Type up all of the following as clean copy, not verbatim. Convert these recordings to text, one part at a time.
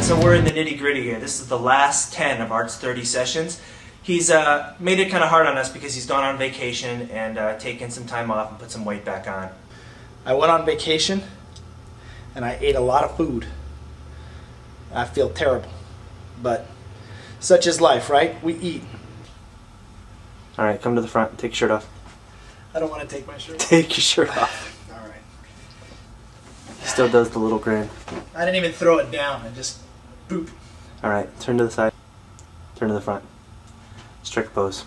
Alright, so we're in the nitty-gritty here. This is the last 10 of Art's 30 sessions. He's made it kind of hard on us because he's gone on vacation and taken some time off and put some weight back on. I went on vacation and I ate a lot of food. I feel terrible, but such is life, right? We eat. Alright, come to the front. Take your shirt off. I don't want to take my shirt off. Take your shirt off. He still does the little grin. I didn't even throw it down. I just boop. All right, turn to the side. Turn to the front. Strict pose.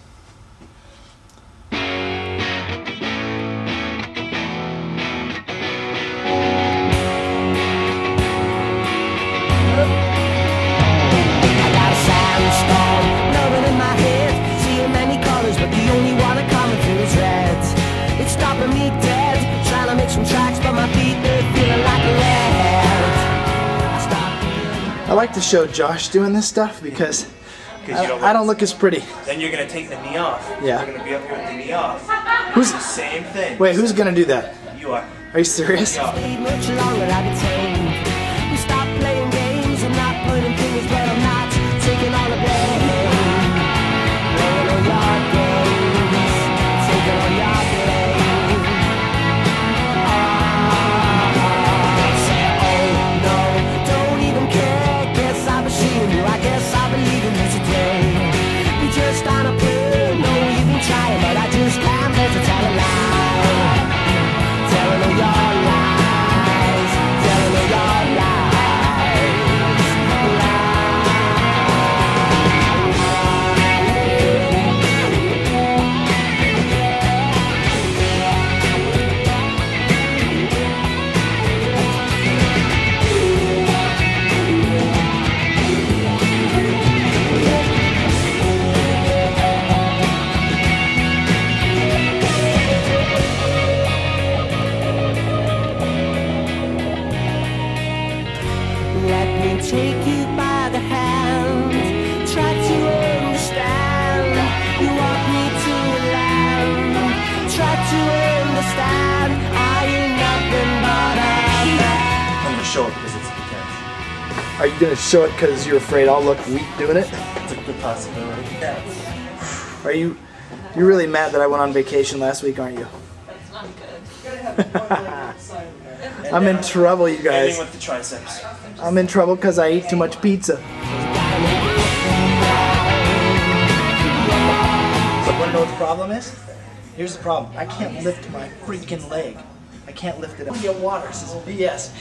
I like to show Josh doing this stuff because I don't look as pretty. Then you're going to take the knee off. Yeah. You're going to be up here with the knee off. Who's the same thing. Wait, who's going to do that? You are. Are you serious? Take you by the hand, try to understand. You want me to land, try to understand. Are you nothing but a man? I'm gonna show it because it's intense. Are you gonna show it because you're afraid I'll look weak doing it? It's a good possibility. Yes. Are you? You're really mad that I went on vacation last week, aren't you? That's not good. I'm in trouble, you guys. With the triceps. I'm in trouble because I ate too much pizza. So you want to know what the problem is? Here's the problem. I can't lift my freaking leg. I can't lift it up. Get water. This is BS.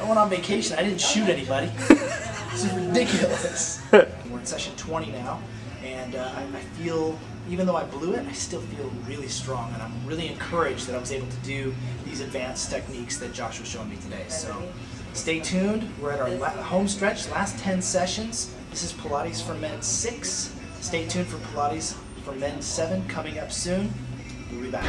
I went on vacation. I didn't shoot anybody. This is ridiculous. We're in session 20 now, and I feel, even though I blew it, I still feel really strong, and I'm really encouraged that I was able to do these advanced techniques that Josh was showing me today. So stay tuned. We're at our home stretch, last 10 sessions. This is Pilates for Men 6. Stay tuned for Pilates for Men 7 coming up soon. We'll be back.